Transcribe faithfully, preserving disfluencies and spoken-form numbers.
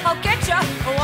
I'll get ya.